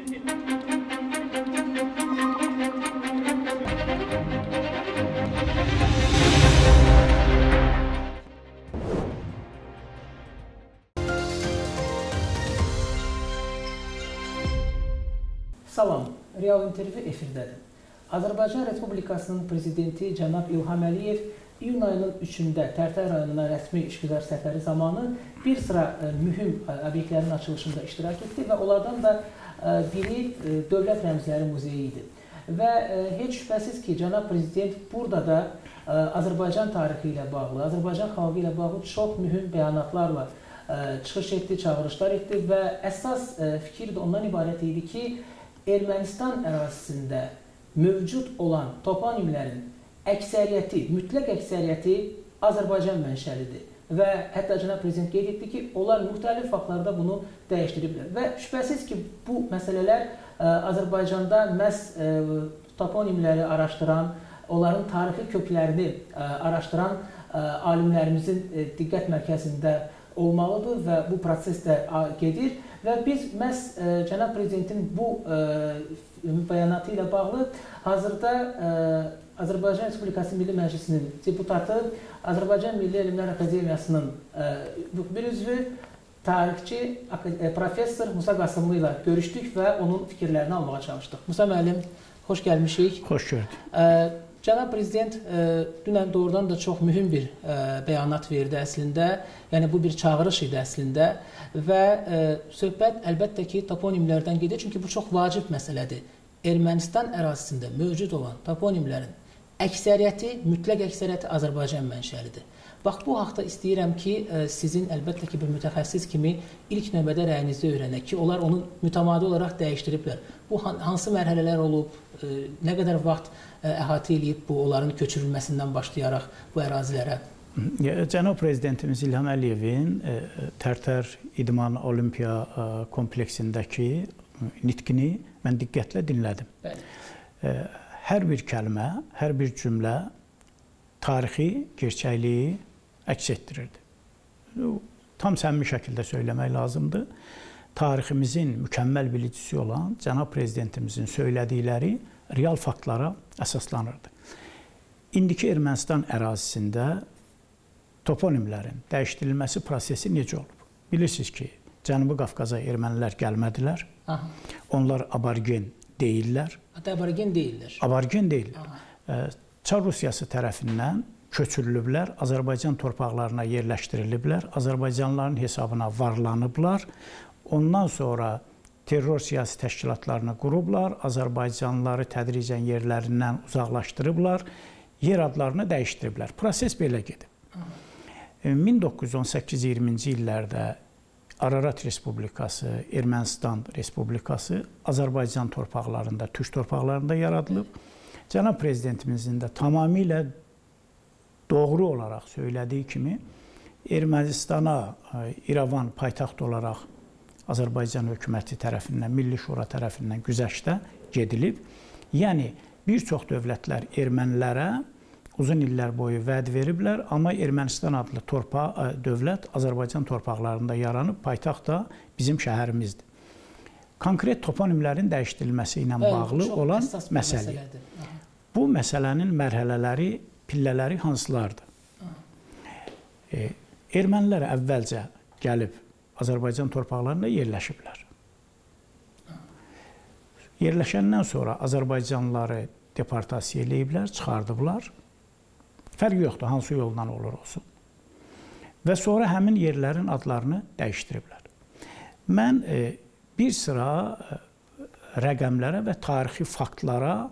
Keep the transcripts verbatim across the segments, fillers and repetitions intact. Salam, Real intervyu efirdədir. Azərbaycan Respublikasının Prezidenti cənab İlham Əliyev iyun ayının üçündə Tərtər rayonuna rəsmi işgüzar səfəri zamanı bir sıra mühüm obyektlərin açılışında iştirak etdi və onlardan da biri Dövlət Rəmzləri Muzeyi idi. Və heç şübhəsiz ki, cənab Prezident burada da Azərbaycan tarixi ilə bağlı, Azərbaycan xalqı ilə bağlı çox mühüm bəyanatlarla çıxış etdi, çağırışlar etdi və əsas fikir də ondan ibarət idi ki, Ermənistan ərazisində mövcud olan toponimlərin əksəriyyəti, mütləq əksəriyyəti Azərbaycan mənşəlidir. Və hətta cənab Prezident qeyd etdi ki, onlar müxtəlif faktlarda bunu dəyişdiriblər. Və şübhəsiz ki, bu məsələlər Azərbaycanda məhz toponimləri araşdıran, onların tarixi köklərini araşdıran alimlərimizin diqqət mərkəzində olmalıdır və bu proses də gedir. Və biz məhz cənab Prezidentin bu bəyanatı ilə bağlı hazırda Azərbaycan Respublikası Milli Məclisinin deputatı, Azərbaycan Milli Elmlər Akademiyasının bir üzvü, tarixçi, professor Musa Qasımlı ilə görüşdük və onun fikirlərini almağa çalışdıq. Musa müəllim, xoş gəlmişik. Xoş gördük. Cənab Prezident dünən doğrudan da çox mühüm bir bəyanat verdi əslində, yəni bu bir çağırış idi əslində və söhbət əlbəttə ki toponimlərdən gedir, çünki bu çox vacib məsələdir. Ermənistan ərazisində mövcud olan toponimlərin əksəriyyəti, mütləq əksəriyyəti Azərbaycan mənşəlidir. Bax, bu haqda istəyirəm ki, sizin əlbəttə ki bir mütəxəssis kimi ilk növbədə rəyinizi öyrənək ki, onlar onu mütəmadi olaraq dəyişdiriblər. Bu hansı mərhələlər olub, nə qədər vaxt əhatə eləyib bu onların köçürülməsindən başlayaraq bu ərazilərə? Cənab Prezidentimiz İlham Əliyevin Tərtər İdman Olimpiya kompleksindəki nitqini mən diqqətlə dinlədim. Bəli. Hər bir kəlmə, hər bir cümlə tarixi gerçəkliyi əks etdirirdi. Tam səmimi şəkildə söyləmək lazımdır. Tariximizin mükəmməl bilicisi olan cənab Prezidentimizin söylədikləri real faktlara əsaslanırdı. İndiki Ermənistan ərazisində toponimlərin dəyişdirilməsi prosesi necə olub? Bilirsiniz ki, Cənubi Qafqaza ermənilər gəlmədilər. Aha. Onlar aborigen deyillər. Hətta aborigen deyillər. Aborigen deyillər. Aha. Çar Rusiyası tərəfindən köçürülüblər, Azərbaycan torpaqlarına yerləşdiriliblər, Azərbaycanların hesabına varlanıblar. Ondan sonra terror siyasi təşkilatlarını qurublar, Azərbaycanlıları tədricən yerlərindən uzaqlaşdırıblar, yer adlarını dəyişdiriblər. Proses belə gedib. min doqquz yüz on səkkiz iyirminci illərdə Ararat Respublikası, Ermənistan Respublikası Azərbaycan torpaqlarında, türk torpaqlarında yaradılıb. Cənab Prezidentimizin də tamamilə doğru olaraq söylədiyi kimi Ermənistana İrəvan paytaxt olaraq Azərbaycan hökuməti tərəfindən, Milli Şura tərəfindən güzəştə gedilib. Yəni, bir çox dövlətlər ermənilərə uzun iller boyu vəd veriblər, amma Ermənistan adlı torpa, dövlət Azərbaycan torpaqlarında yaranıb, paytaxt da bizim şəhərimizdir. Konkret toponimlərin dəyişdirilməsi ilə bağlı olan məsələ. Bu məsələnin mərhələləri, pillələri hansılardır? E, ermənilər əvvəlcə gəlib Azərbaycan torpaqlarında yerləşiblər. Yerləşəndən sonra Azərbaycanlıları deportasiya eləyiblər, çıxardıblar. Fərq yoxdur, hansı yolla olur olsun. Və sonra həmin yerlərin adlarını dəyişdiriblər. Mən e, bir sıra rəqəmlərə və tarixi faktlara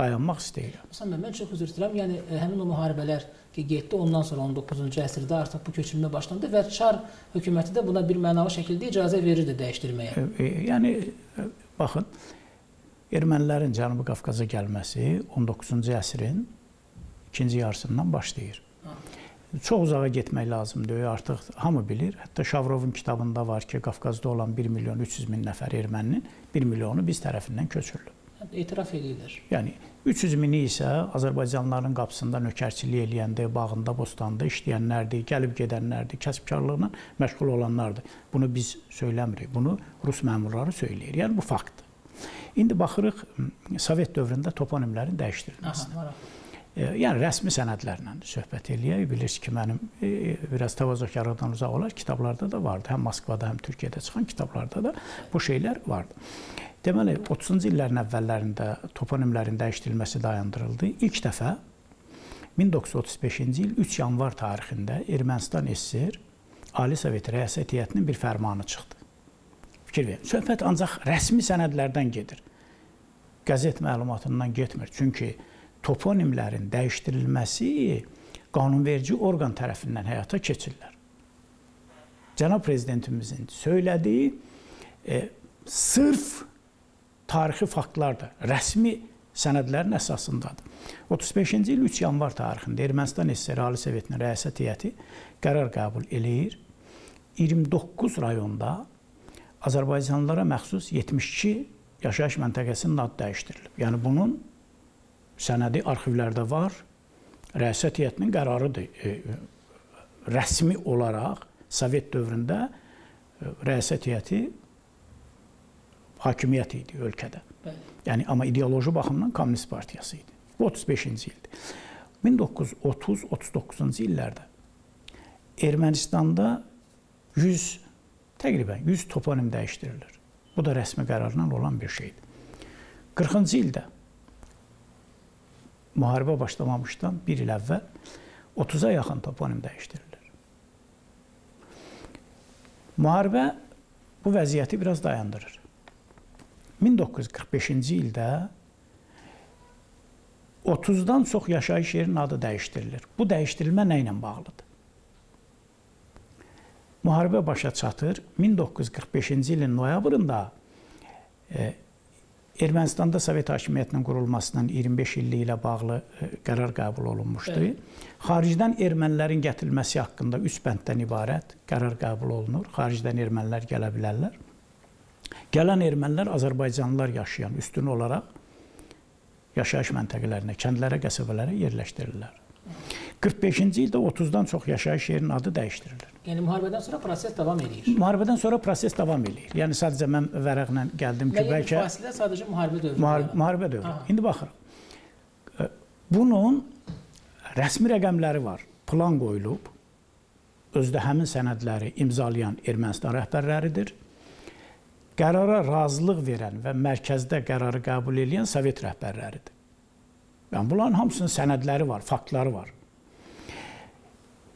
dayanmaq istəyirəm. Məsələn, mən çox üzr istəyirəm. Yəni, həmin o müharibələr ki, getdi, ondan sonra on doqquzuncu əsrdə artıq bu köçürmə başlandı və Çar hökuməti də buna bir mənalı şəkildə icazə verirdi dəyişdirməyə. Yəni, baxın, ermənilərin Cənubi Qafqaza gəlməsi on doqquzuncu əsrin ikinci yarısından başlayır. Çox uzağa getmək lazımdır, artıq hamı bilir. Hətta Şavrovun kitabında var ki, Qafqazda olan bir milyon üç yüz min nəfər erməninin bir milyonu biz tərəfindən köçürülür. Etiraf edirlər. Yəni, üç yüz mini isə Azərbaycanlıların qapısında nökərçilik eləyəndir, bağında, bostanda işləyənlərdir, gəlib gedənlərdir, kəsbkarlığına məşğul olanlardır. Bunu biz söyləmirik, bunu rus məmurları söyləyir. Yəni, bu faktdır. İndi baxırıq, Sovet dövründə toponimlərin dəyişdirilməsində. Yəni, rəsmi sənədlərlə söhbət eləyək. Bilirsiniz ki, mənim e, biraz təvazökarlıqdan uzaq olar, kitablarda da vardı. Həm Moskvada, həm Türkiyədə çıxan kitablarda da bu şeylər vardı. Deməli, otuzuncu illərin əvvəllərində toponimlərin dəyişdirilməsi dayandırıldı. İlk dəfə min doqquz yüz otuz beşinci il üç yanvar tarixində Ermənistan S S R Ali Sovet Rəis Heyətinin bir fərmanı çıxdı. Fikir verin, söhbət ancaq rəsmi sənədlərdən gedir. Qəzet məlumatından getmir, çünki toponimlərin dəyişdirilməsi qanunverici orqan tərəfindən həyata keçirlər. Cənab Prezidentimizin söylədiyi e, sırf tarixi faktlardır, rəsmi sənədlərin əsasındadır. otuz beşinci il üç yanvar tarixində Ermənistan S S R Ali Sovetinin Rəyasət Heyəti qərar qəbul eləyir. iyirmi doqquz rayonda Azərbaycanlılara məxsus yetmiş iki yaşayış məntəqəsinin adı dəyişdirilib. Yəni bunun sənədi arxivlərdə var, Rəyasət Heyətinin qərarıdır. Rəsmi olaraq Sovet dövründə Rəyasət Heyəti hakimiyyət idi ölkədə. Yəni, amma ideoloji baxımdan Komünist Partiyası idi. Bu, otuz beşinci ildir. min doqquz yüz otuz otuz doqquzuncu illərdə Ermənistanda yüz, təqribən yüz toponim dəyişdirilir. Bu da rəsmi qərarla olan bir şeydir. qırxıncı ildə müharibə başlamamışdan bir il əvvəl otuza yaxın toponim dəyişdirilir. Müharibə bu vəziyyəti biraz dayandırır. min doqquz yüz qırx beşinci ildə otuzdan çox yaşayış yerinin adı dəyişdirilir. Bu dəyişdirilmə nə ilə bağlıdır? Müharibə başa çatır. min doqquz yüz qırx beşinci ilin noyabrında e, Ermənistanda Sovet hakimiyyətinin qurulmasından iyirmi beş illiyi ilə bağlı e, qərar qəbul olunmuşdu. Evet. Xaricdən ermənilərin gətirilməsi haqqında üç bənddən ibarət qərar qəbul olunur. Xaricdən ermənilər gələ bilərlər. Gələn ermənilər Azərbaycanlılar yaşayan üstün olaraq yaşayış məntəqələrinə, kəndlərə, qəsəbələrə yerləşdirirlər. qırx beşinci ildə otuzdan çox yaşayış yerinin adı dəyişdirilir. Yəni, müharibədən sonra proses davam edir. Müharibədən sonra proses davam edir. Yəni, sadəcə mən vərəqlə gəldim ki, bəlkə... Yəni, fasilə sadəcə müharibə dövrü. Müharibə dövrü. İndi baxırıq. Bunun rəsmi rəqəmləri var. Plan qoyulub, özdə həmin sənədləri imzalayan Ermənistan rəhbərləridir. Qərara razılıq verən və mərkəzdə qərarı qəbul edən Sovet rəhbərləridir. Yəni, bunların hamısının sənədləri var, faktları var.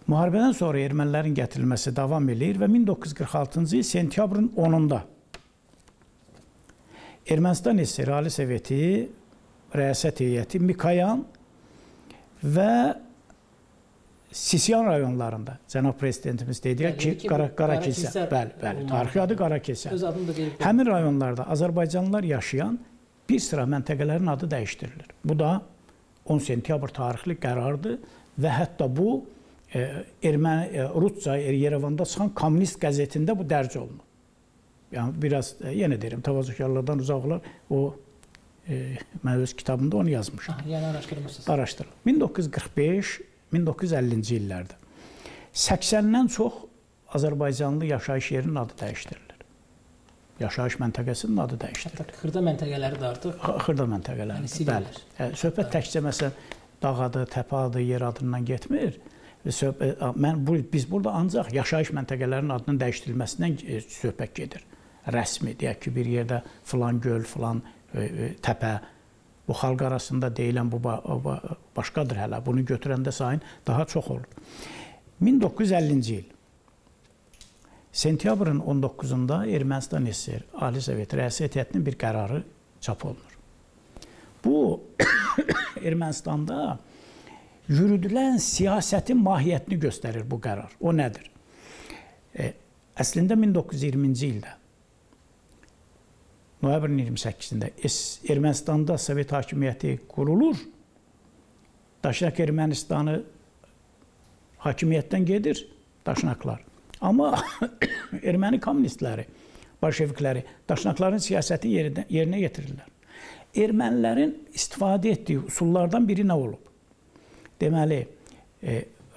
Müharibədən sonra ermənilərin gətirilməsi davam edir və min doqquz yüz qırx altıncı il sentyabrın onunda Ermənistan S S R Ali Soveti Rəyasət Heyəti Mikoyan və Sisiyan rayonlarında, Cənab Prezidentimiz dedi ki, Qarakilsə, bəli, bəli, tarixi adı Qarakilsə. Həmin rayonlarda Azərbaycanlılar yaşayan bir sıra məntəqələrin adı dəyişdirilir. Bu da on sentyabr tarixli qərardır və hətta bu, Rusca Yerevanda çıxan Komünist qəzetində bu dərc olunur. Yəni, biraz, yenə deyirəm, təvazökarlardan uzaq olar, o, mən öz kitabımda onu yazmışam. Yəni, araşdırmışsınız. Araşdırılır. min doqquz yüz qırx beş min doqquz yüz əllinci illərdə səksəndən çox Azərbaycanlı yaşayış yerinin adı dəyişdirilir. Yaşayış məntəqəsinin adı dəyişdirilir. Hətta xırda məntəqələri də artıq. Xırda məntəqələri də, bəli. Söhbət təkcə, məsələn, dağ adı, təpə adı, yer adından getmir. Biz burada ancaq yaşayış məntəqələrinin adının dəyişdirilməsindən söhbət gedir. Rəsmi, deyək ki, bir yerdə filan göl, filan təpə. Bu, xalq arasında deyilən bu başqadır hələ. Bunu götürəndə sayın daha çox olur. min doqquz yüz əllinci il. Sentyabrın on doqquzunda Ermənistan S S R Ali Sovet Rəyasət Heyətinin bir qərarı çap olunur. Bu, Ermənistanda yürüdülən siyasətin mahiyyətini göstərir bu qərar. O nədir? E, əslində, min doqquz yüz iyirminci ildə noyabrın iyirmi səkkizində Ermənistanda Sovet hakimiyyəti qurulur. Daşnak Ermənistanı hakimiyyətdən gedir, Daşnaklar. Amma erməni kommunistləri, bolşevikləri Daşnakların siyasəti yerinə getirirlər. Ermənilərin istifadə etdiyi usullardan biri nə olub? Deməli,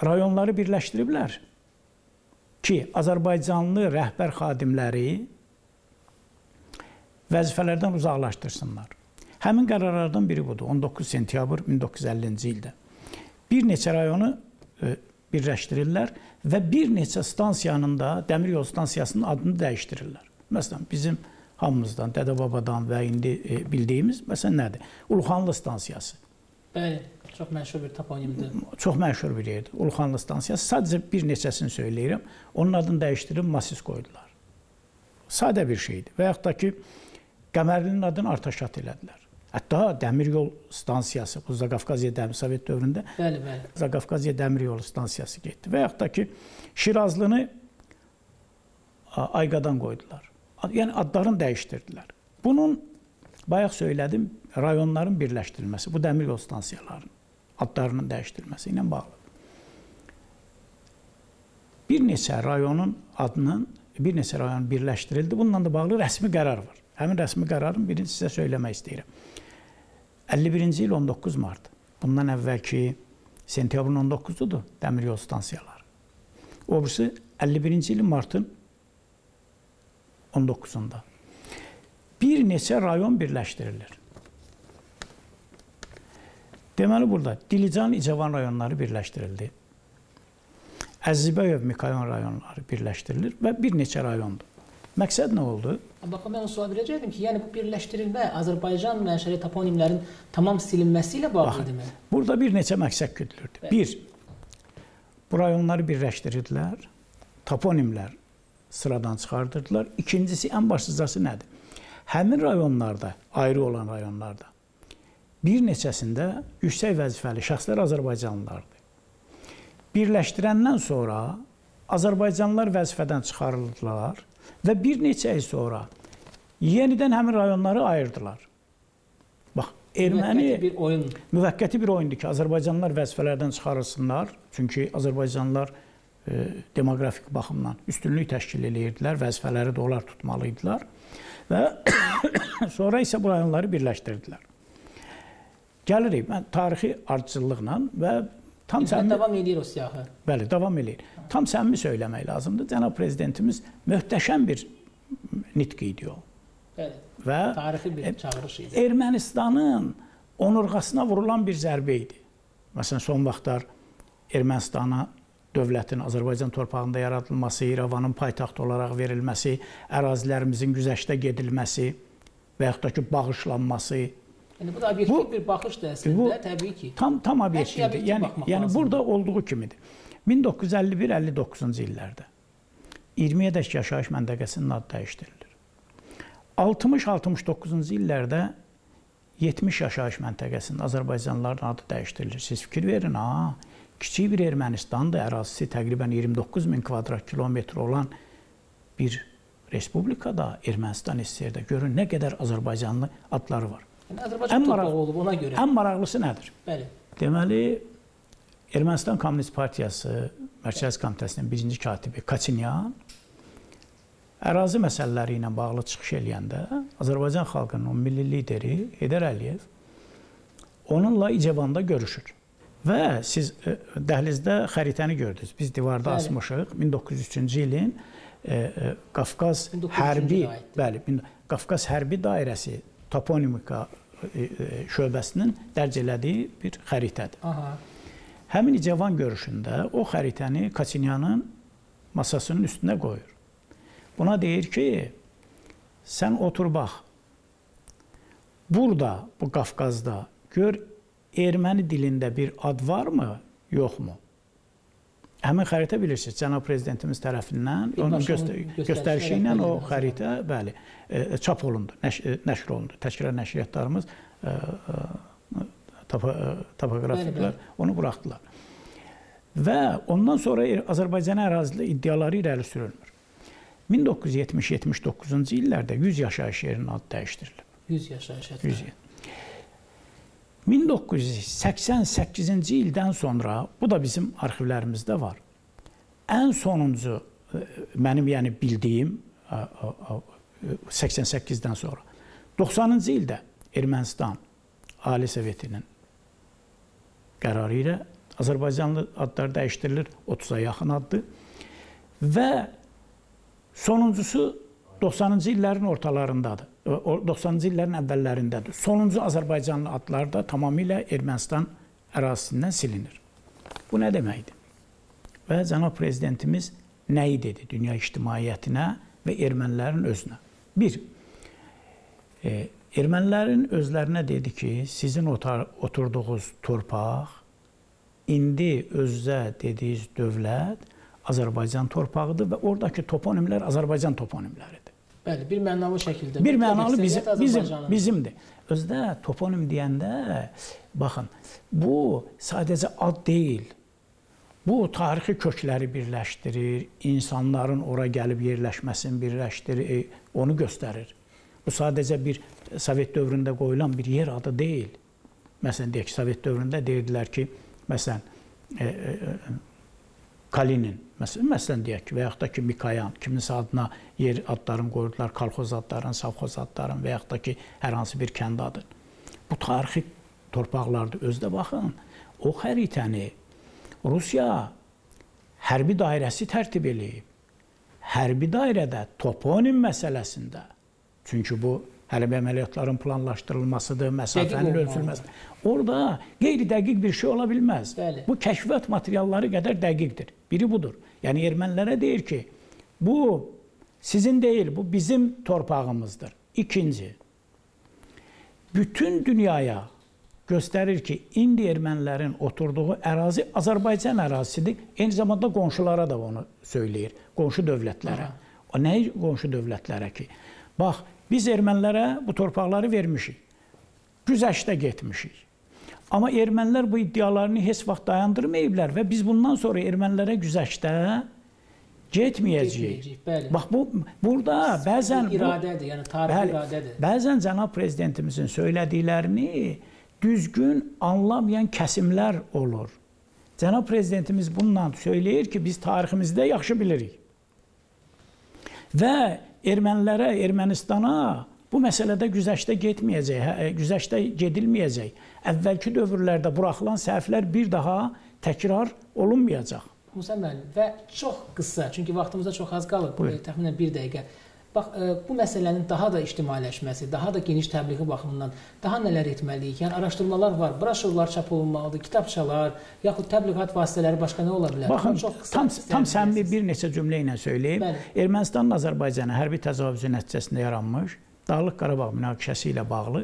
rayonları birləşdiriblər ki, Azərbaycanlı rəhbər xadimləri vəzifələrdən uzaqlaşdırsınlar. Həmin qərarlardan biri budur, on doqquz sentyabr min doqquz yüz əllinci ildə. Bir neçə rayonu birləşdirirlər və bir neçə stansiyanın da, dəmir yol stansiyasının adını dəyişdirirlər. Məsələn, bizim hamımızdan, dədə-babadan və indi bildiyimiz, məsələn, nədir? Uluxanlı stansiyası. Bəli, çox məşhur bir toponimdir. Çox məşhur bir yerdir, Uluxanlı stansiyası. Sadəcə bir neçəsini söyləyirəm, onun adını dəyişdirib Masis qoydular. Sadə bir şeydir. Və yaxud da ki, Qəmərlinin adını Artaşat elədilər. Hətta dəmir yol stansiyası, bu Zakafkaziya dəmir, Sovet dövründə Zakafkaziya dəmir yolu stansiyası getdi. Və yaxud da ki, Şirazlını Ayqadan qoydular. Yəni, adlarını dəyişdirdilər. Bunun, bayaq söylədim, rayonların birləşdirilməsi, bu dəmir yol stansiyalarının adlarının dəyişdirilməsi ilə bağlı. Bir neçə rayonun adının, bir neçə rayonun birləşdirildi. Bununla da bağlı rəsmi qərar var. Həmin rəsmi qərarın birini sizə söyləmək istəyirəm. əlli birinci il on doqquz mart. Bundan əvvəlki sentyabrın on doqquzudur dəmir yol stansiyaları. O birisi əlli birinci ilin martın on doqquzunda. Bir neçə rayon birləşdirilir. Deməli, burada Dilican, İcavan rayonları birləşdirildi. Əzibəyev, Mikayon rayonları birləşdirilir və bir neçə rayondur. Məqsəd nə oldu? Baxın, mən sual biləcəkdim ki, yəni bu birləşdirilmə Azərbaycan mənşəli toponimlərin tamam silinməsi ilə bağlıdır mı? Burada bir neçə məqsəd güdülürdü. Bir, bu rayonları birləşdirirdilər, toponimlər sıradan çıxardırdılar. İkincisi, ən başlıcası nədir? Həmin rayonlarda, ayrı olan rayonlarda bir neçəsində yüksək vəzifəli şəxslər Azərbaycanlılardır. Birləşdirəndən sonra Azərbaycanlılar vəzifədən çıxarıldılar və bir neçə il sonra yenidən həmin rayonları ayırdılar. Bax, erməni müvəqqəti bir oyundur ki, Azərbaycanlılar vəzifələrdən çıxarılsınlar, çünki Azərbaycanlılar demografik baxımdan üstünlük təşkil edirdilər, vəzifələri də onlar tutmalıydılar və sonra isə bu rayonları birləşdirdilər. Gəlirik, mən tarixi ardıcıllıqla və tam səmimi... Davam edir o siyahı. Bəli, davam edir. Tam səmimi söyləmək lazımdır. Cənab Prezidentimiz möhtəşəm bir nitq idi o. Bəli, tarixi bir çağırış idi. Ermənistanın onurğasına vurulan bir zərbə idi. Məsələn, son vaxtlar Ermənistana dövlətin Azərbaycan torpağında yaradılması, İrəvanın paytaxt olaraq verilməsi, ərazilərimizin güzəştə gedilməsi və yaxud da ki, bağışlanması. Bu da obyektiv bir baxışdır əslində, təbii ki. Tam obyektivdir. Yəni, burada olduğu kimidir. min doqquz yüz əlli bir əlli doqquzuncu illərdə iyirmiyədək yaşayış məntəqəsinin adı dəyişdirilir. altmış altmış doqquzuncu illərdə yetmiş yaşayış məntəqəsinin Azərbaycanlıların adı dəyişdirilir. Siz fikir verin, ha? Kiçik bir Ermənistandır, ərazisi təqribən iyirmi doqquz min kvadrat kilometr olan bir respublikada, Ermənistan S S R-də görün nə qədər Azərbaycanlı adları var. Azərbaycan torpağı olub ona görə. Ən maraqlısı nədir? Deməli, Ermənistan Komünist Partiyası Mərkəz Komitəsinin birinci katibi Katinyan ərazi məsələləri ilə bağlı çıxış eləyəndə Azərbaycan xalqının o milli lideri Heydər Əliyev onunla İcevanda görüşür. Və siz dəhlizdə xəritəni gördünüz. Biz divarda asmışıq. min doqquz yüz üçüncü ilin Qafqaz Hərbi Dairəsi Toponimika şöbəsinin dərc elədiyi bir xəritədir. Həmin İcavan görüşündə o xəritəni Katinyanın masasının üstünə qoyur. Buna deyir ki, sən otur bax, burada, bu Qafqazda gör, erməni dilində bir ad varmı, yoxmu? Həmin xəritə bilirsiniz, Cənab Prezidentimiz tərəfindən, onun göstərişi ilə o xəritə çap olundu, nəşr olundu. Təşkilat nəşriyyatlarımız, topoqrafiklər onu buraxdılar. Və ondan sonra Azərbaycan ərazili iddiaları irəli sürülmür. min doqquz yüz yetmiş yetmiş doqquzuncu illərdə yüz yaşayış yerinin adı dəyişdirilib. yüz yaşayış yerinin. min doqquz yüz səksən səkkizinci ildən sonra, bu da bizim arxivlərimizdə var, ən sonuncu, mənim yəni bildiyim səksən səkkizdən sonra, doxsanıncı ildə Ermənistan Ali Sovetinin qərarı ilə Azərbaycanlı adlar dəyişdirilir, otuz'a yaxın addır və sonuncusu doxsanıncı illerin ortalarındadır. doxsanıncı illerin evvellerindədir. Sonuncu Azərbaycanlı adlar da tamamilə Ermənistan ərazisindən silinir. Bu nə deməkdir? Və Cənab Prezidentimiz nəyi dedi dünya ictimaiyyətinə və ermənilərin özünə? Bir, e, ermənilərin özlərinə dedi ki, sizin oturduğunuz torpaq, indi özünə dediyiz dövlət Azərbaycan torpağıdır və oradakı toponimlər Azərbaycan toponimləridir. Bəli, bir mənalı şəkildə. Bir mənalı bizim, bizim, bizimdir. Özdə toponim deyəndə, baxın, bu sadəcə ad deyil. Bu, tarixi kökləri birləşdirir, insanların ora gəlib yerləşməsini birləşdirir, onu göstərir. Bu sadəcə bir Sovet dövründə qoyulan bir yer adı deyil. Məsələn, deyək ki, Sovet dövründə deyirdilər ki, məsələn, e, e, Kalinin, məsələn deyək ki, və yaxud da ki, Mikayan, kiminsə adına yer adlarını qoyurdular, kolxoz adlarını, savxoz adlarını və yaxud da ki, hər hansı bir kənd adı. Bu tarixi torpaqlardır. Özdə baxın, o xəritəni Rusiya hərbi dairəsi tərtib eləyib. Hərbi dairədə toponim məsələsində, çünki bu hərbi əməliyyatların planlaşdırılmasıdır, məsafənin ölçülməsidir. Orada qeyri-dəqiq bir şey ola bilməz. Bəli. Bu kəşfiyyat materialları qədər dəqiqdir. Biri budur. Yəni ermənilərə deyir ki, bu sizin deyil, bu bizim torpağımızdır. İkinci, bütün dünyaya göstərir ki, indi ermənilərin oturduğu ərazi Azərbaycan ərazisidir. Eyni zamanda qonşulara da onu söyləyir, qonşu dövlətlərə. O nə qonşu dövlətlərə ki? Bax, biz ermənilərə bu torpaqları vermişik, güzəştə getmişik. Amma ermənilər bu iddialarını heç vaxt dayandırmayıblar və biz bundan sonra ermənilərə güzəştə getməyəcəyik. Bax, bu, burada bəzən... İradədir, yəni tarixi iradədir. Bəzən Cənab Prezidentimizin söylədiklərini düzgün anlamayan kəsimlər olur. Cənab Prezidentimiz bununla söyləyir ki, biz tariximizdə yaxşı bilirik. Və... Ermənilərə, Ermənistana bu məsələdə güzəştə getməyəcək, güzəştə gedilməyəcək. Əvvəlki dövrlərdə buraxılan səhvlər bir daha təkrar olunmayacaq. Musa müəllim, və çox qısa, çünki vaxtımıza çox az qalıb, təxminən bir dəqiqə. Bax, bu məsələnin daha da ictimailəşməsi, daha da geniş təbliği baxımından daha nələr etməliyik? Yəni, araşdırmalar var, broşurlar çap olunmalıdır, kitabçalar, yaxud təbliğat vasitələri başqa nə ola bilər? Baxın, tam, tam səmimi bir neçə cümlə ilə söyləyim. Ermənistanın Azərbaycana hərbi təcavüzü nəticəsində yaranmış, Dağlıq Qarabağ münaqişəsi ilə bağlı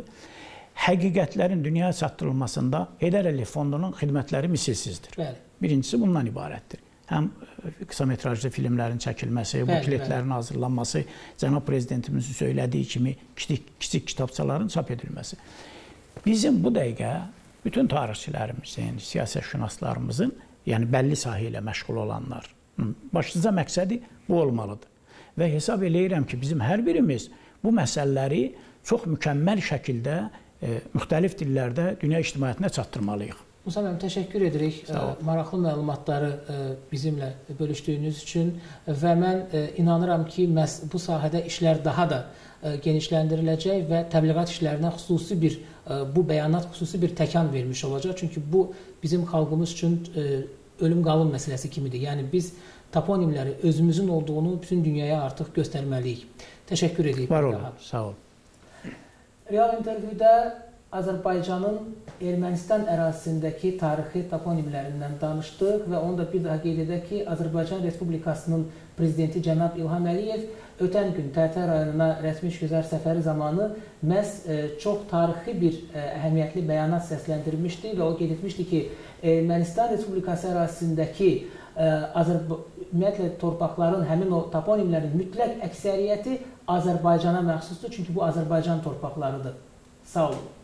həqiqətlərin dünyaya çatdırılmasında Heydər Əliyev fondunun xidmətləri misilsizdir. Birincisi bundan ibarətdir. Həm qısa metrajlı filmlərin çəkilməsi, bukletlərin hazırlanması, Cənab Prezidentimizin söylədiyi kimi kiçik kitabçaların çap edilməsi. Bizim bu dəqiqə bütün tarixçilərimizin, siyasətşünaslarımızın, yəni bəlli sahə ilə məşğul olanlar, başlıca məqsədi bu olmalıdır. Və hesab eləyirəm ki, bizim hər birimiz bu məsələləri çox mükəmməl şəkildə, müxtəlif dillərdə dünya ictimaiyyətinə çatdırmalıyıq. Musa müəllim, təşəkkür edirik maraqlı məlumatları bizimlə bölüşdüyünüz üçün və mən inanıram ki, məhz bu sahədə işlər daha da genişləndiriləcək və təbliğat işlərinə xüsusi bir, bu bəyanat xüsusi bir təkan vermiş olacaq. Çünki bu bizim xalqımız üçün ölüm-qalım məsələsi kimidir. Yəni biz toponimləri özümüzün olduğunu bütün dünyaya artıq göstərməliyik. Təşəkkür edirik. Var olun, sağ olun. Real intervyudə Azərbaycanın Ermənistan ərazisindəki tarixi toponimlərindən danışdıq və onu da bir daha qeyd edək ki, Azərbaycan Respublikasının Prezidenti cənab İlham Əliyev ötən gün Tərtər rayonuna rəsmi işgüzar səfəri zamanı məhz çox tarixi bir əhəmiyyətli bəyanat səsləndirmişdi və o qeyd etmişdi ki, Ermənistan Respublikası ərazisindəki ümumiyyətlə torpaqların, həmin o toponimlərin mütləq əksəriyyəti Azərbaycana məxsusdur, çünki bu Azərbaycan torpaqlarıdır. Sağ olun.